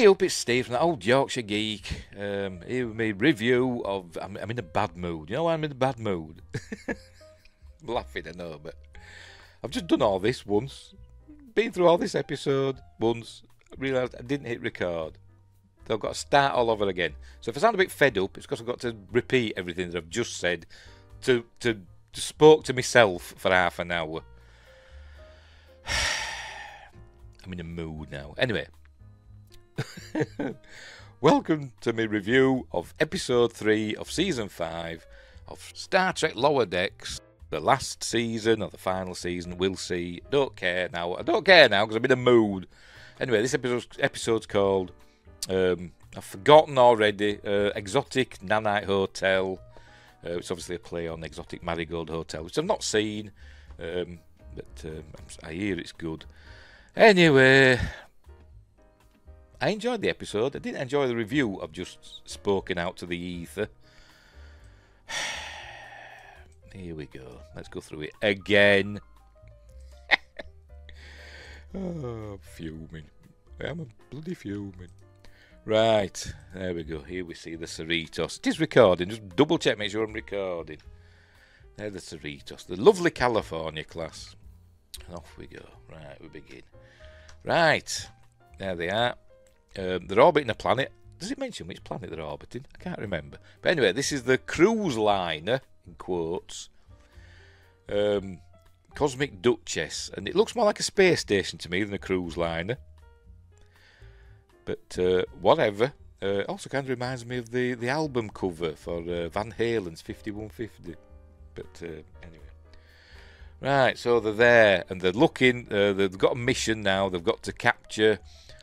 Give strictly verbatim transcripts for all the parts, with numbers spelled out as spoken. Hey up, it's Steve from the Old Yorkshire Geek. Um, here with me review of... I'm, I'm in a bad mood. You know why I'm in a bad mood? I'm laughing, I know, but... I've just done all this once. Been through all this episode once. Realised I didn't hit record. So I've got to start all over again. So if I sound a bit fed up, it's because I've got to repeat everything that I've just said to, to, to spoke to myself for half an hour. I'm in a mood now. Anyway... Welcome to my review of episode three of season five of Star Trek Lower Decks, the last season or the final season, we'll see. Don't care now, I don't care now because I'm in a mood. Anyway, this episode, episode's called, um, I've forgotten already, uh, Exotic Nanite Hotel. Uh, it's obviously a play on Exotic Marigold Hotel, which I've not seen, um, but um, I hear it's good. Anyway... I enjoyed the episode. I didn't enjoy the review I've just spoken out to the ether. Here we go. Let's go through it again. Oh, fuming. I'm a bloody fuming. Right. There we go. Here we see the Cerritos. It is recording. Just double check, make sure I'm recording. They're the Cerritos. The lovely California class. And off we go. Right, we begin. Right. There they are. Um, they're orbiting a planet. Does it mention which planet they're orbiting? I can't remember. But anyway, this is the cruise liner, in quotes, um, Cosmic Duchess. And it looks more like a space station to me than a cruise liner. But uh, whatever. Uh, also kind of reminds me of the, the album cover for uh, Van Halen's fifty-one fifty. But uh, anyway. Right, so they're there and they're looking. Uh, they've got a mission now. They've got to capture...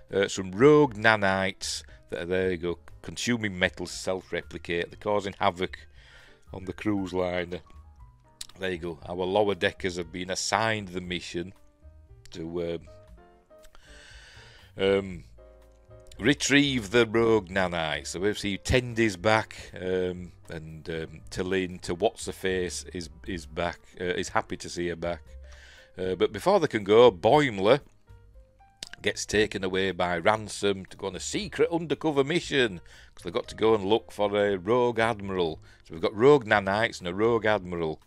Uh, some rogue nanites that are there you go, consuming metals to self-replicate. They're causing havoc on the cruise liner. There you go. Our lower deckers have been assigned the mission to um, um, retrieve the rogue nanites. So we've seen Tendi's back, um, and um, T'Lyn, to what's her face is is back. Uh, is happy to see her back. Uh, but before they can go, Boimler gets taken away by Ransom to go on a secret undercover mission because they've got to go and look for a rogue admiral. So we've got rogue nanites and a rogue admiral.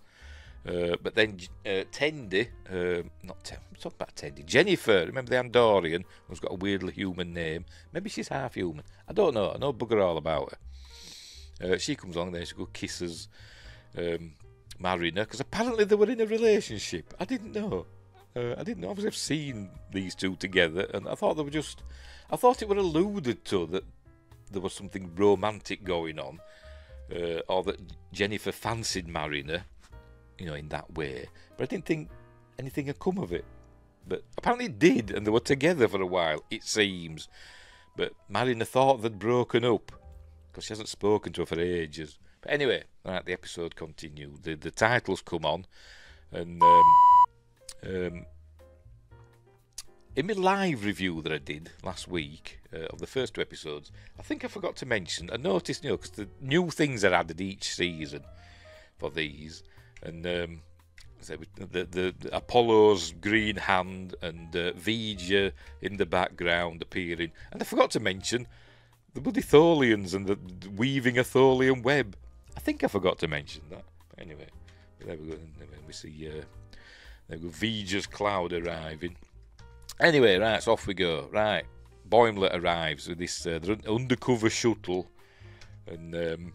Uh, but then uh, Tendi, uh, not Tendi, I'm talking about Tendi, Jennifer, remember the Andorian who's got a weirdly human name? Maybe she's half human. I don't know. I know bugger all about her. Uh, she comes along there, she goes kisses um, Marina because apparently they were in a relationship. I didn't know. Uh, I didn't obviously have seen these two together, and I thought they were just... I thought it were alluded to that there was something romantic going on, uh, or that Jennifer fancied Mariner, you know, in that way. But I didn't think anything had come of it. But apparently it did, and they were together for a while, it seems. But Mariner thought they'd broken up, because she hasn't spoken to her for ages. But anyway, right, the episode continued. The, the titles come on, and... Um, Um, in my live review that I did last week uh, of the first two episodes, I think I forgot to mention, I noticed, you know, because the new things are added each season for these, and um, the, the, the Apollo's green hand and uh, Vigia in the background appearing, and I forgot to mention the bloody Tholians and the weaving a Tholian web. I think I forgot to mention that. But anyway, there we go. Anyway, we see... Uh, There we go, Vigia's cloud arriving. Anyway, right, so off we go. Right, Boimler arrives with this uh, undercover shuttle. And um,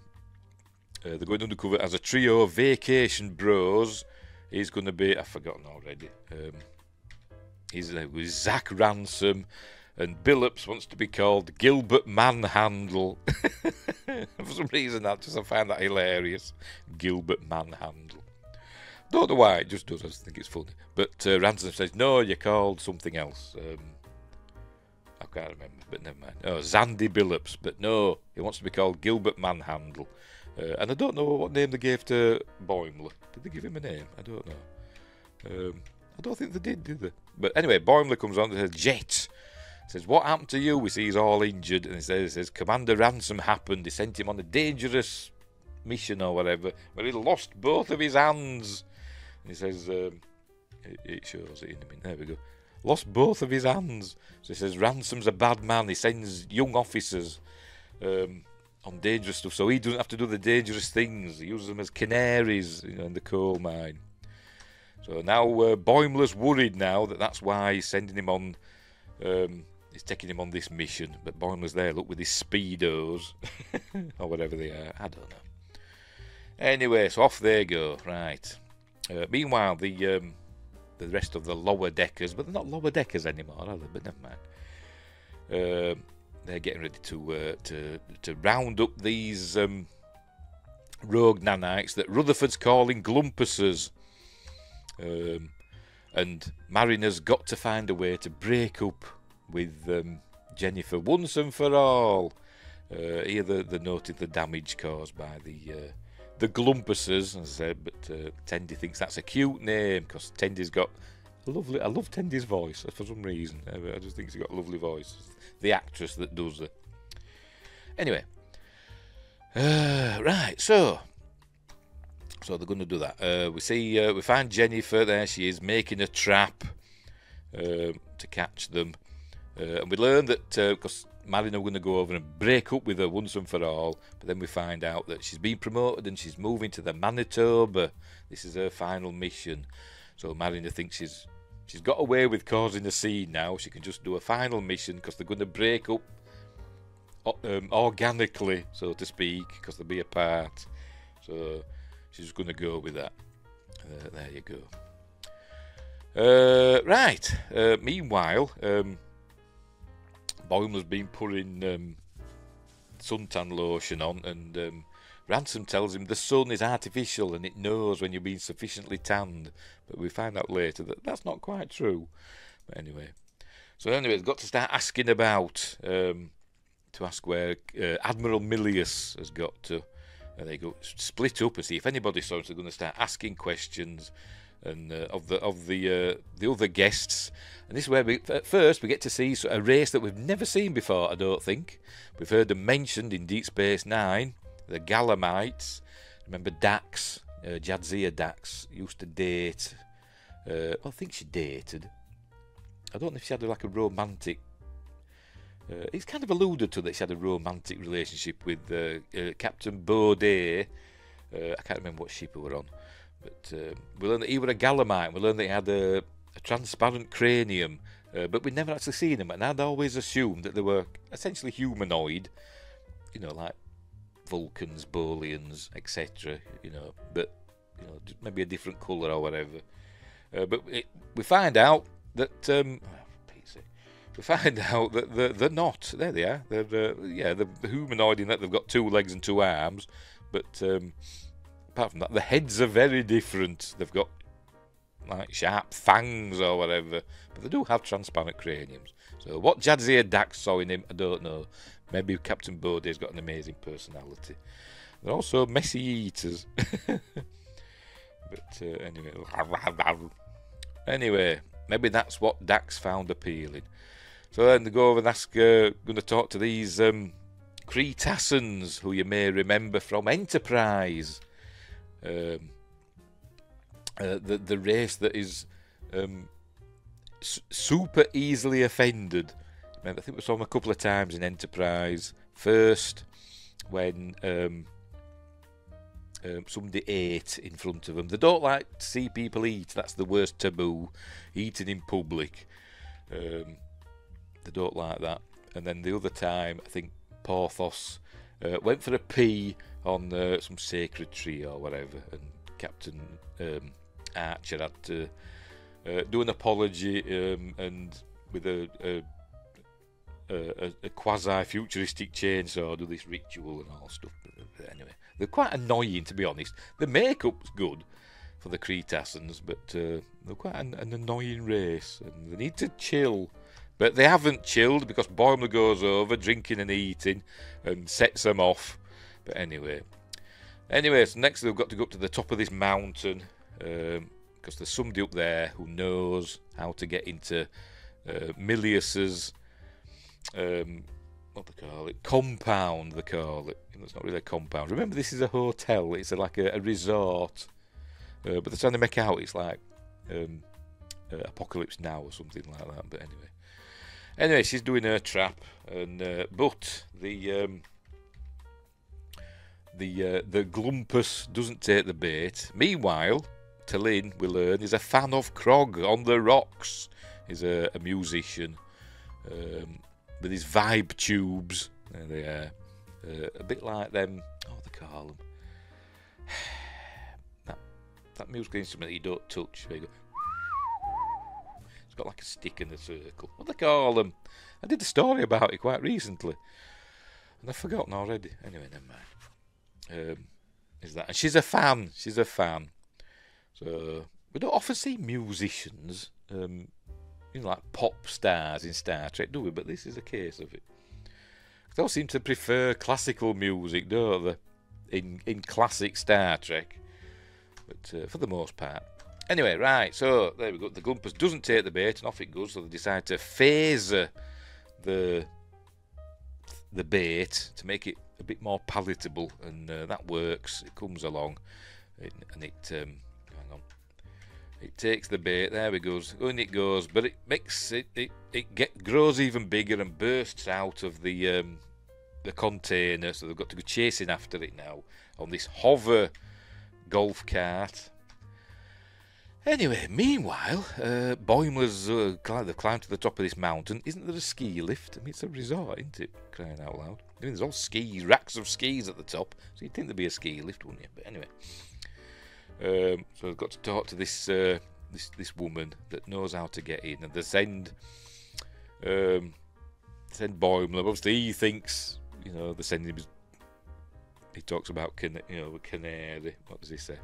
uh, they're going undercover as a trio of vacation bros. He's going to be, I've forgotten already. Um, he's there with Zach Ransom. And Billups wants to be called Gilbert Manhandle. For some reason, I just I find that hilarious. Gilbert Manhandle. Don't know why, it just does, I just think it's funny. But uh, Ransom says, no, you're called something else. Um, I can't remember, but never mind. Oh, Zandy Billups, but no, he wants to be called Gilbert Manhandle. Uh, and I don't know what name they gave to Boimler. Did they give him a name? I don't know. Um, I don't think they did, did they? But anyway, Boimler comes on and says, Jet. He says, what happened to you? We see he's all injured. And he says, he says, Commander Ransom happened. He sent him on a dangerous mission or whatever, where he lost both of his hands. He says, um, it shows it in a minute, there we go. Lost both of his hands. So he says, Ransom's a bad man. He sends young officers um, on dangerous stuff. So he doesn't have to do the dangerous things. He uses them as canaries, you know, in the coal mine. So now uh, Boimler's worried now that that's why he's sending him on... Um, he's taking him on this mission. But Boimler's there, look, with his speedos. Or whatever they are. I don't know. Anyway, so off they go. Right. Uh, meanwhile, the... Um, the rest of the lower deckers, but they're not lower deckers anymore, are they? But never mind. Uh, they're getting ready to uh, to to round up these um, rogue nanites that Rutherford's calling glumpuses, um, and Mariner's got to find a way to break up with um, Jennifer once and for all. Uh, here they, they noted the damage caused by the. Uh, The glumpuses, as I said, but uh, Tendi thinks that's a cute name because Tendi's got a lovely. I love Tendi's voice for some reason. I, I just think she's got a lovely voice. The actress that does it. Anyway, uh, right. So, so they're going to do that. Uh, we see, uh, we find Jennifer there. She is making a trap uh, to catch them, uh, and we learn that because. Uh, Marina going to go over and break up with her once and for all, but then we find out that she's been promoted and she's moving to the Manitoba. This is her final mission. So Marina thinks she's she's got away with causing a scene now. She can just do a final mission because they're going to break up um, organically, so to speak, because they'll be apart. So she's going to go with that. Uh, there you go. Uh, right. Uh, meanwhile... Um, Boimler's been putting um, suntan lotion on, and um, Ransom tells him the sun is artificial and it knows when you've been sufficiently tanned. But we find out later that that's not quite true. But anyway, so anyway, they've got to start asking about um, to ask where uh, Admiral Milius has got to. And they go split up and see if anybody saw it. They're going to start asking questions. And uh, of the of the uh, the other guests, and this is where we at first we get to see a race that we've never seen before. I don't think we've heard them mentioned in Deep Space Nine, the Kalla'mites. Remember Dax, uh, Jadzia Dax used to date. Uh, well, I think she dated. I don't know if she had like a romantic. Uh, it's kind of alluded to that she had a romantic relationship with uh, uh, Captain Baudet. Uh, I can't remember what ship we were on. But uh, we learned that he was a Kalla'mite. We learned that he had a, a transparent cranium, uh, but we'd never actually seen him. And I'd always assumed that they were essentially humanoid, you know, like Vulcans, Bolians, et cetera. You know, but you know, maybe a different colour or whatever. Uh, but it, we find out that um, oh, we find out that they're, they're not. There they are. They're uh, yeah, they're humanoid in that they've got two legs and two arms, but. Um, Apart from that, the heads are very different. They've got like sharp fangs or whatever, but they do have transparent craniums. So what Jadzia Dax saw in him, I don't know. Maybe Captain Beaudet's got an amazing personality. They're also messy eaters. But uh, anyway, anyway, maybe that's what Dax found appealing. So then they go over and ask, uh, going to talk to these um, Kreetassans, who you may remember from Enterprise. Um, uh, the the race that is um, su super easily offended. Remember, I think we saw them a couple of times in Enterprise. First, when um, um, somebody ate in front of them. They don't like to see people eat. That's the worst taboo, eating in public. Um, they don't like that. And then the other time, I think Porthos uh, went for a pee on uh, some sacred tree or whatever, and Captain um, Archer had to uh, do an apology um, and with a, a, a, a quasi-futuristic chainsaw do this ritual and all stuff. But anyway, they're quite annoying, to be honest. The makeup's good for the Kreetassans, but uh, they're quite an, an annoying race, and they need to chill. But they haven't chilled because Boimler goes over drinking and eating and sets them off. But anyway, anyway, so next they've got to go up to the top of this mountain because um, there's somebody up there who knows how to get into uh, Milius's um, what they call it compound. They call it. It's not really a compound. Remember, this is a hotel. It's a, like a, a resort, uh, but they're trying to make out it's like um, uh, Apocalypse Now or something like that. But anyway, anyway, she's doing her trap, and uh, but the um, the uh, the Glumpus doesn't take the bait. Meanwhile, T'Lyn, we learn, is a fan of Krog on the rocks. He's a, a musician um, with his vibe tubes. There they are, uh, a bit like them. Oh, they call them. That, that musical instrument that you don't touch. There you go. It's got like a stick in a circle. What do they call them? I did a story about it quite recently, and I've forgotten already. Anyway, never mind. Um, is that? And she's a fan. She's a fan. So we don't often see musicians, um, you know, like pop stars in Star Trek, do we? But this is a case of it. They all seem to prefer classical music, don't they? In, in classic Star Trek, but uh, for the most part. Anyway, right, so there we go. The Glumpus doesn't take the bait, and off it goes, so they decide to phaser the, the bait to make it a bit more palatable, and uh, that works. It comes along, it, and it... Um, hang on. It takes the bait, there it goes, and it goes, but it makes it... It, it get, grows even bigger and bursts out of the... Um, the container, so they've got to go chasing after it now on this hover golf cart. Anyway, meanwhile, uh, Boimler's uh, cl they've climbed to the top of this mountain. Isn't there a ski lift? I mean, it's a resort, isn't it? Crying out loud. I mean, there's all skis, racks of skis at the top, so you'd think there'd be a ski lift, wouldn't you? But anyway, um, so they've got to talk to this uh, this this woman that knows how to get in, and they send um, send Boimler. Obviously, he thinks. You know, the sending him. He talks about, can, you know, canary. What does he say?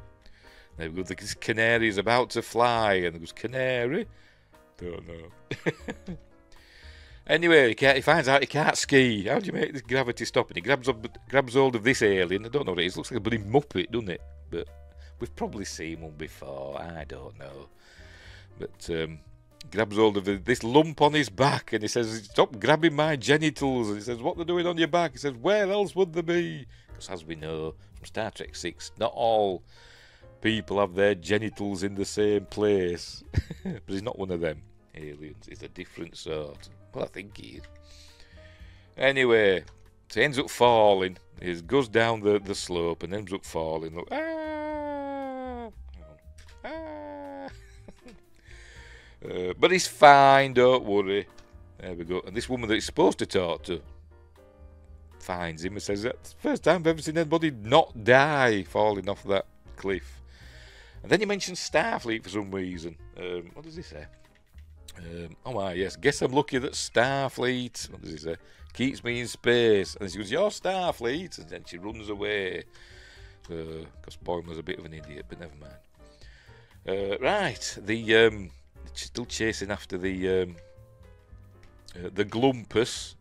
There we go. This canary is about to fly, and there goes canary. Don't know. Anyway, he, can't, he finds out he can't ski. How do you make this gravity stop? And he grabs up, grabs hold of this alien. I don't know what it is. Looks like a bloody muppet, doesn't it? But we've probably seen one before. I don't know. But. Um, grabs hold of this lump on his back, and he says, stop grabbing my genitals. And he says, what they're doing on your back? He says, where else would they be? Because as we know from Star Trek six, not all people have their genitals in the same place. But he's not one of them aliens. He's a different sort. Well, I think he is. Anyway, so he ends up falling. He goes down the, the slope and ends up falling. Look, ah! Ah! Uh, but he's fine, don't worry. There we go. And this woman that he's supposed to talk to finds him and says, that's the first time I've ever seen anybody not die falling off that cliff. And then he mentions Starfleet for some reason. Um, what does he say? Um, oh, my, yes. Guess I'm lucky that Starfleet, what does he say, keeps me in space. And she goes, you're Starfleet. And then she runs away. Because uh, Boimler's a bit of an idiot, but never mind. Uh, right. The... Um, still chasing after the um, uh, the Glumpus,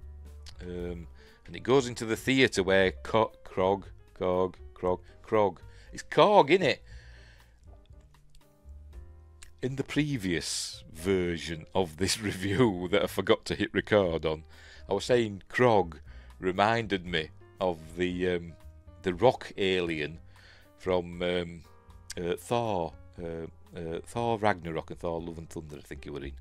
um, and it goes into the theatre where Krog, Krog, Krog, Krog. It's Krog, isn't it? In the previous version of this review that I forgot to hit record on, I was saying Krog reminded me of the um, the rock alien from um, uh, Thor. Uh, Uh, Thor Ragnarok and Thor Love and Thunder, I think he were in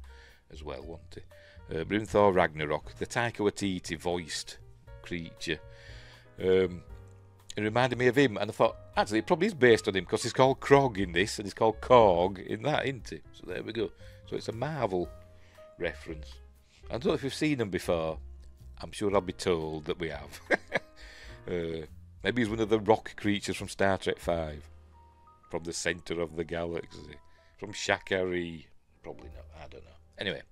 as well, wasn't he? Uh, but in Thor Ragnarok, the Taika Waititi voiced creature, um, it reminded me of him, and I thought, actually, it probably is based on him, because he's called Krog in this, and he's called Krog in that, isn't he? So there we go. So it's a Marvel reference. I don't know if we've seen them before. I'm sure I'll be told that we have. uh, maybe he's one of the rock creatures from Star Trek five. From the centre of the galaxy. From Sha'Carri. Probably not. I don't know. Anyway.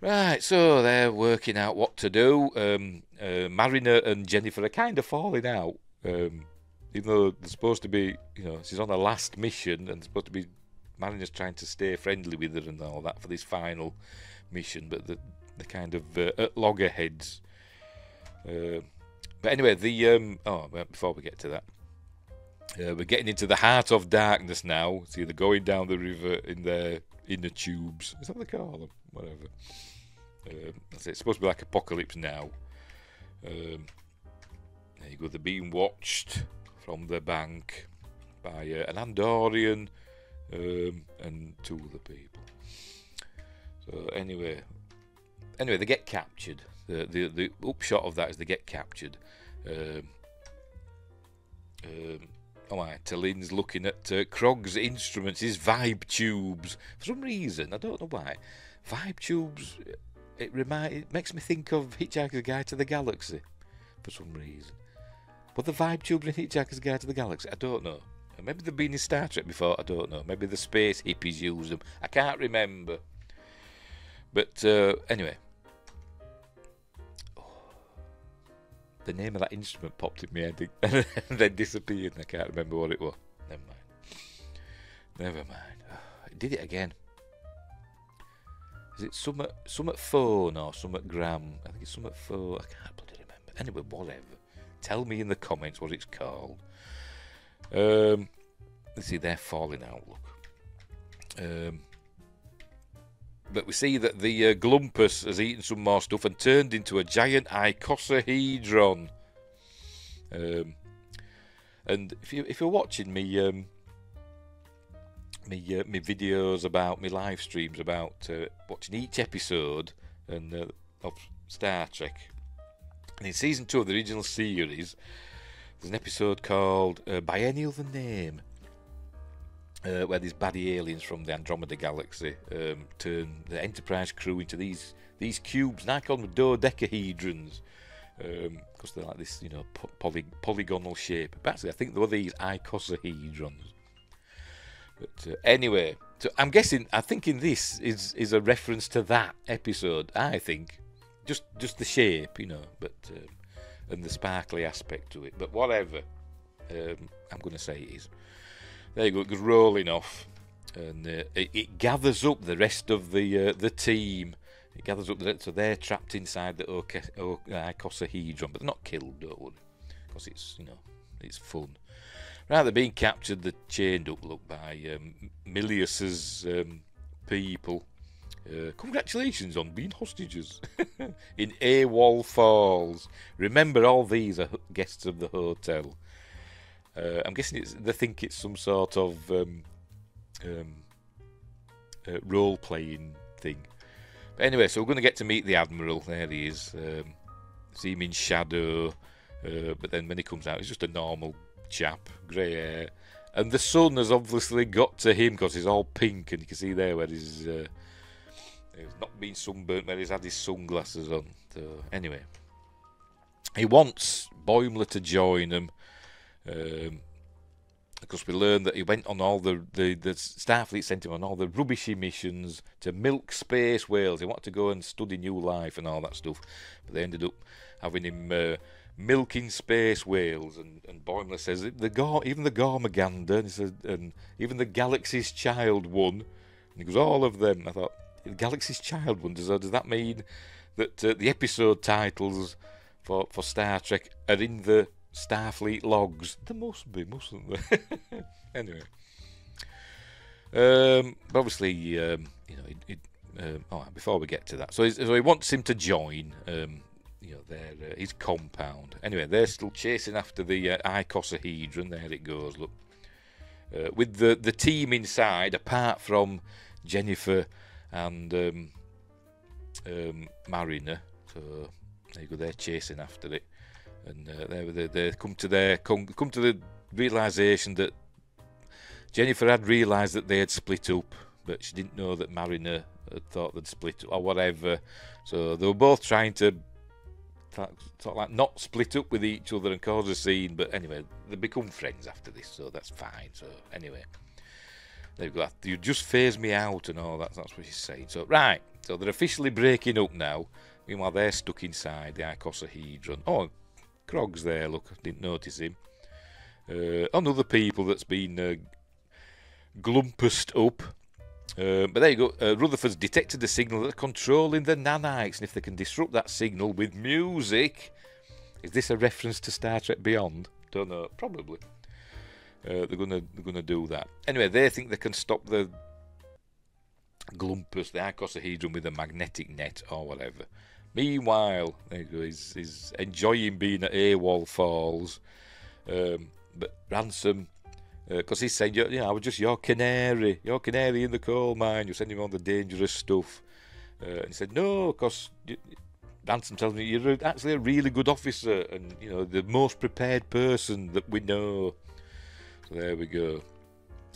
Right, so they're working out what to do. Um, uh, Mariner and Jennifer are kind of falling out. Um, even though they're supposed to be, you know, she's on her last mission and supposed to be, Mariner's trying to stay friendly with her and all that for this final mission, but they're, they're kind of uh, at loggerheads. Uh, but anyway, the, um, oh, before we get to that, Uh, we're getting into the heart of darkness now. See, they're going down the river in their inner tubes. Is that what they call them? Whatever. Um, that's it. It's supposed to be like Apocalypse Now. Um, there you go. They're being watched from the bank by uh, an Andorian um, and two other people. So anyway, anyway, they get captured. The the the upshot of that is they get captured. Um, um, oh my! T'Lyn's looking at uh, Krog's instruments, his vibe tubes. For some reason, I don't know why, vibe tubes. It remind it makes me think of Hitchhiker's Guide to the Galaxy, for some reason. But the vibe tubes in Hitchhiker's Guide to the Galaxy, I don't know. Maybe they've been in Star Trek before, I don't know. Maybe the space hippies use them. I can't remember. But uh, anyway. Oh, the name of that instrument popped in my head and then disappeared and I can't remember what it was. Never mind. Never mind. Oh, it did it again. Is it Summit, Summit Phone or Summit Gram? I think it's Summit Phone. I can't bloody remember. Anyway, whatever. Tell me in the comments what it's called. Um, let's see, they're falling out, look. Um, but we see that the uh, Glumpus has eaten some more stuff and turned into a giant icosahedron. Um, and if, you, if you're watching me... Um, Me, uh, me videos about me live streams about uh, watching each episode and uh, of Star Trek. And in season two of the original series, there's an episode called uh, "By Any Other Name," uh, where these baddie aliens from the Andromeda Galaxy um, turn the Enterprise crew into these these cubes, and I call them dodecahedrons because um, they're like this, you know, poly polygonal shape. But actually, I think they were these icosahedrons. But uh, anyway, so I'm guessing, I think in this is is a reference to that episode. I think, just just the shape, you know, but um, and the sparkly aspect to it. But whatever, um, I'm going to say it is. There you go. It goes rolling off, and uh, it, it gathers up the rest of the uh, the team. It gathers up, the, so they're trapped inside the icosahedron, but they're not killed, don't worry, because it's, you know, it's fun. Right, they're being captured, they're chained up, look, by um, Milius's um, people. Uh, congratulations on being hostages in AWOL Falls. Remember, all these are guests of the hotel. Uh, I'm guessing it's, they think it's some sort of um, um, uh, role-playing thing. But anyway, so we're going to get to meet the Admiral. There he is. Um, see him in shadow. Uh, but then when he comes out, he's just a normal... chap, grey hair, and the sun has obviously got to him because he's all pink, and you can see there where he's, uh, he's not been sunburnt, where he's had his sunglasses on. So anyway, he wants Boimler to join him um, because we learned that he went on all the, the the Starfleet sent him on all the rubbishy missions to milk space whales. He wanted to go and study new life and all that stuff, but they ended up having him. Uh, milking space whales, and, and Boimler says the Gar even the Garmagander, and he says, and even the Galaxy's Child one, and he goes, all of them. I thought, the Galaxy's Child one, does, does that mean that uh, the episode titles for, for Star Trek are in the Starfleet logs? There must be, mustn't there? Anyway, um, but obviously, um, you know, it, it, um, all right, before we get to that, so, so he wants him to join. Um, You know, their uh, his compound. Anyway, they're still chasing after the uh, icosahedron. There it goes. Look, uh, with the the team inside, apart from Jennifer and um, um, Mariner. So there you go. They're chasing after it, and uh, they they they come to their come come to the realization that Jennifer had realized that they had split up, but she didn't know that Mariner had thought they'd split up or whatever. So they were both trying to. Sort of like not split up with each other and cause a scene, but anyway, they become friends after this, so that's fine. So anyway, there you go. You just phase me out and all that. That's what she's saying. So right, so they're officially breaking up now. Meanwhile, they're stuck inside the icosahedron. Oh, Krog's there. Look, I didn't notice him. Uh, and other people that's been uh, glumpused up. Uh, but there you go, uh, Rutherford's detected a signal that's controlling the nanites, and if they can disrupt that signal with music... Is this a reference to Star Trek Beyond? Don't know, probably. Uh, they're gonna they're gonna do that. Anyway, they think they can stop the glumpus, the icosahedron, with a magnetic net or whatever. Meanwhile, there you go, he's, he's enjoying being at AWOL Falls, um, but Ransom Because uh, he said, you know, I was just your canary, your canary in the coal mine, you're sending me all the dangerous stuff. Uh, and he said, no, because Ransom tells me you're actually a really good officer and, you know, the most prepared person that we know. So there we go.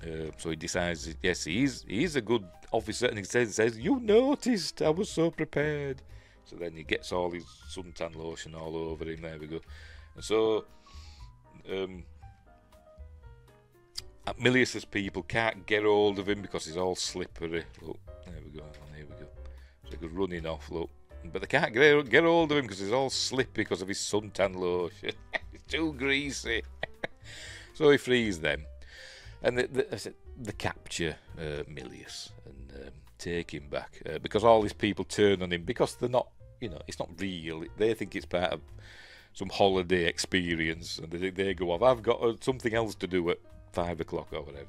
Uh, so he decides, yes, he is, he is a good officer, and he says, says, you noticed, I was so prepared. So then he gets all his suntan lotion all over him, there we go. And so, um... Milius's people can't get hold of him because he's all slippery. Look, there we go. And here we go. So he goes running off. Look, but they can't get get hold of him because he's all slippery because of his suntan lotion. It's too greasy. So he frees them, and the the, the capture uh, Milius and um, take him back uh, because all these people turn on him because they're not, you know, it's not real. They think it's part of some holiday experience, and they they go off. I've got uh, something else to do at five o'clock or whatever.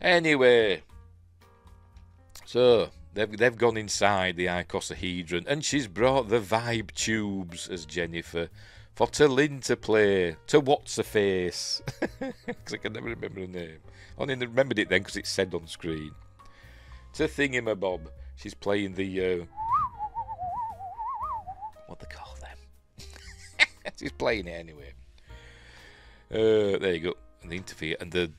Anyway, so they've, they've gone inside the icosahedron, and she's brought the vibe tubes as Jennifer for T'Lyn to play to what's her face, because I can never remember her name. I only remembered it then because it's said on screen. To thingamabob, she's playing the uh, what they call them. She's playing it anyway. Uh, there you go. And the interfere and the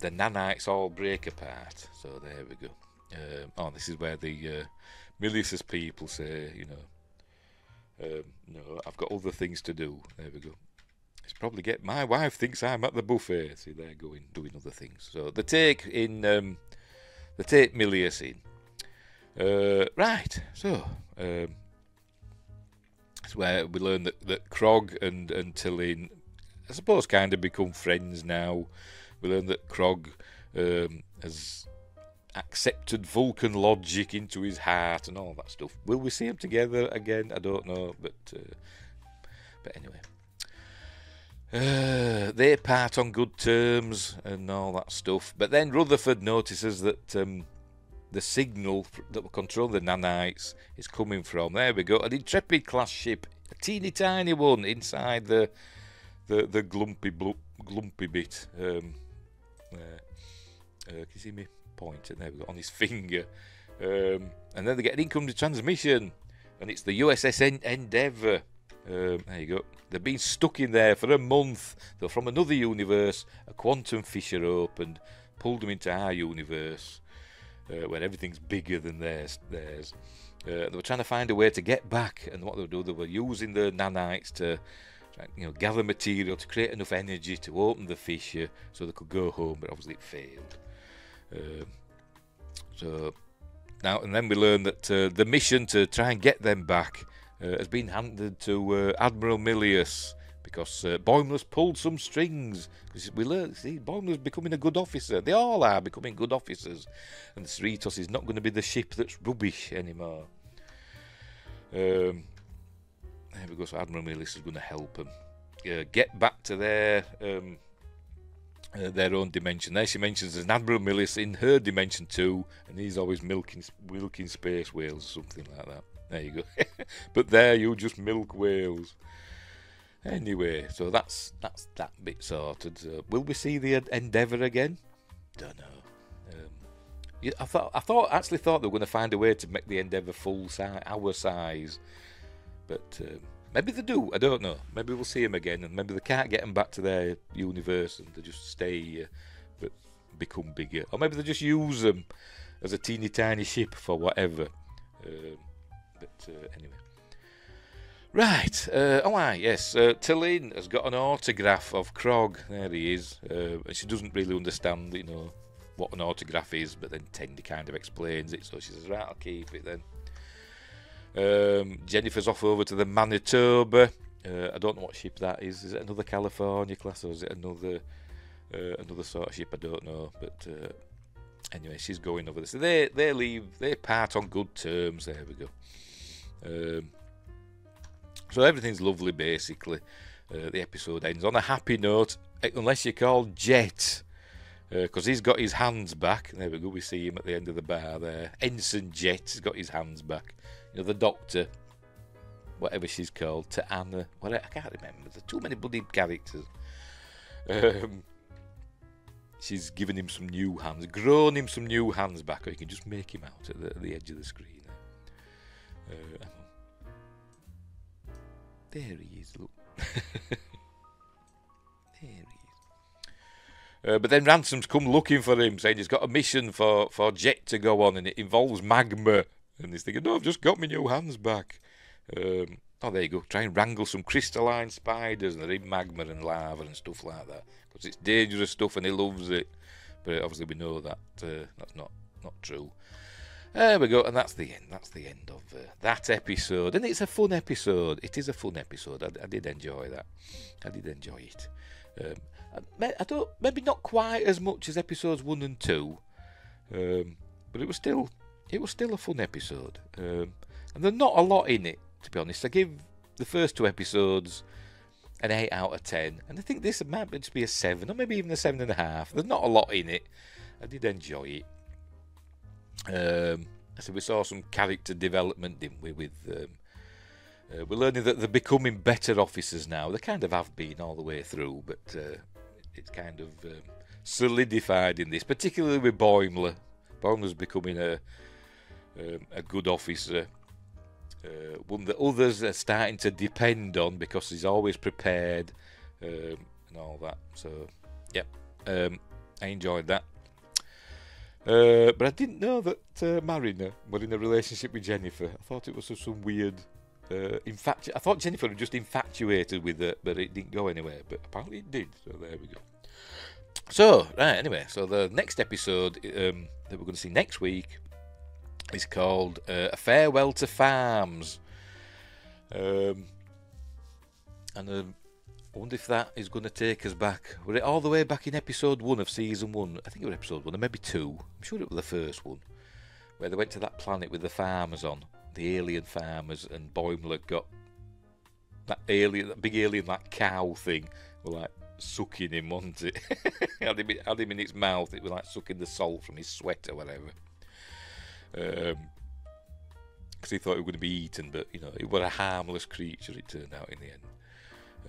the nanites all break apart. So there we go. Um, oh, this is where the uh, Milius's people say, you know, um, no, I've got other things to do. There we go. It's probably get my wife thinks I'm at the buffet. See, they're going doing other things. So they take in, um, they take Milius in. Uh, right. So um, it's where we learn that that Krog and and T'Lyn, I suppose, kind of become friends now. We learn that Krog um, has accepted Vulcan logic into his heart and all that stuff. Will we see them together again? I don't know, but uh, but anyway, uh, they part on good terms and all that stuff. But then Rutherford notices that um, the signal that will control the nanites is coming from, there we go, an Intrepid class ship, a teeny tiny one inside the. The, the glumpy blup, glumpy bit. Um, uh, uh, can you see me pointing? There we go, on his finger. Um, and then they get an incoming transmission, and it's the U S S Endeavour. Um, there you go. They've been stuck in there for a month. They're from another universe. A quantum fissure opened, pulled them into our universe, uh, where everything's bigger than theirs. theirs. Uh, they were trying to find a way to get back, and what they were doing, they were using the nanites to, you know, gather material to create enough energy to open the fissure so they could go home, but obviously it failed. Um, so now and then we learn that uh, the mission to try and get them back uh, has been handed to uh, Admiral Milius because uh, Boimler's pulled some strings. Because we learn, see, Boimler's becoming a good officer. They all are becoming good officers, and Cerritos is not going to be the ship that's rubbish anymore. Um, There we go. So Admiral Milius is going to help them uh, get back to their um, uh, their own dimension. There she mentions there's an Admiral Milius in her dimension too, and he's always milking milking space whales or something like that. There you go. But there you just milk whales. Anyway, so that's that's that bit sorted. So will we see the Endeavour again? Don't know. Um, I thought I thought actually thought they were going to find a way to make the Endeavour full size, our size. But um, maybe they do, I don't know. Maybe we'll see them again, and maybe they can't get them back to their universe and they just stay here, but become bigger. Or maybe they just use them as a teeny tiny ship for whatever. Um, but uh, anyway. Right, uh, oh aye, yes. Uh, T'Lyn has got an autograph of Krog. There he is. Uh, and she doesn't really understand, you know, what an autograph is, but then Tendi kind of explains it, so she says, right, I'll keep it then. Um, Jennifer's off over to the Manitoba. Uh, I don't know what ship that is. Is it another California class, or is it another uh, another sort of ship? I don't know. But uh, anyway, she's going over there. So they they leave. They part on good terms. There we go. Um, so everything's lovely. Basically, uh, the episode ends on a happy note, unless you call Jet, because uh, he's got his hands back. There we go. We see him at the end of the bar there. Ensign Jet's got his hands back. You know, the doctor, whatever she's called, to Anna, whatever, I can't remember. There's too many bloody characters. Um, she's given him some new hands, grown him some new hands back, or you can just make him out at the, at the edge of the screen. Uh, there he is, look. There he is. Uh, but then Ransom's come looking for him, saying he's got a mission for, for Jet to go on, and it involves magma. And he's thinking, no, I've just got my new hands back. Um, oh, there you go. Try and wrangle some crystalline spiders, and they're in magma and lava and stuff like that. Because it's dangerous stuff and he loves it. But obviously we know that uh, that's not, not true. There we go. And that's the end. That's the end of uh, that episode. And it's a fun episode. It is a fun episode. I, I did enjoy that. I did enjoy it. Um, I, I don't, maybe not quite as much as episodes one and two. Um, but it was still... It was still a fun episode, um, and there's not a lot in it, to be honest. I give the first two episodes an eight out of ten, and I think this might just be a seven, or maybe even a seven and a half. There's not a lot in it. I did enjoy it. Um, so we saw some character development, didn't we? With um, uh, we're learning that they're becoming better officers now. They kind of have been all the way through, but uh, it's kind of um, solidified in this, particularly with Boimler. Boimler's becoming a... Um, a good officer, uh, one that others are starting to depend on because he's always prepared, um, and all that. So, yep, um, I enjoyed that. Uh, but I didn't know that uh, Marina were in a relationship with Jennifer. I thought it was some weird... Uh, infatu I thought Jennifer was just infatuated with her, but it didn't go anywhere. But apparently it did, so there we go. So, right, anyway, so the next episode um, that we're going to see next week... It's called uh, A Farewell to Farms. Um, and um, I wonder if that is going to take us back. We're all the way back in episode one of season one. I think it was episode one, or maybe two. I'm sure it was the first one. Where they went to that planet with the farmers on. The alien farmers. And Boimler got that alien, that big alien, that cow thing. Were like sucking him, wasn't it? had, him, had him in its mouth. It was like sucking the salt from his sweat or whatever. Because um, he thought it was going to be eaten, but you know, it was a harmless creature. It turned out in the end.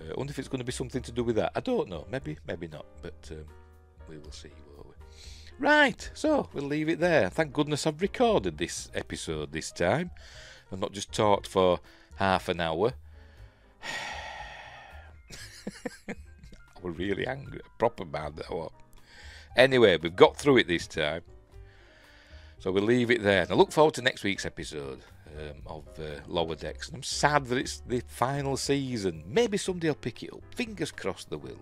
Uh, I wonder if it's going to be something to do with that. I don't know. Maybe, maybe not. But um, we will see, won't we? Right. So we'll leave it there. Thank goodness I've recorded this episode this time, and not just talked for half an hour. I was really angry, proper mad that I was. Anyway, we've got through it this time. So we'll leave it there. And I look forward to next week's episode um, of uh, Lower Decks. And I'm sad that it's the final season. Maybe somebody will pick it up. Fingers crossed they will.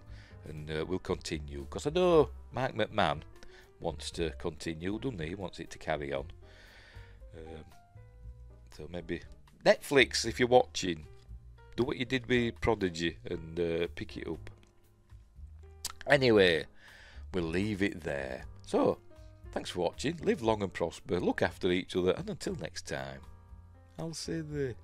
And uh, we'll continue. Because I know Mike McMahon wants to continue, doesn't he? He wants it to carry on. Um, so maybe... Netflix, if you're watching, do what you did with Prodigy and uh, pick it up. Anyway, we'll leave it there. So... Thanks for watching, live long and prosper, look after each other, and until next time, I'll say the...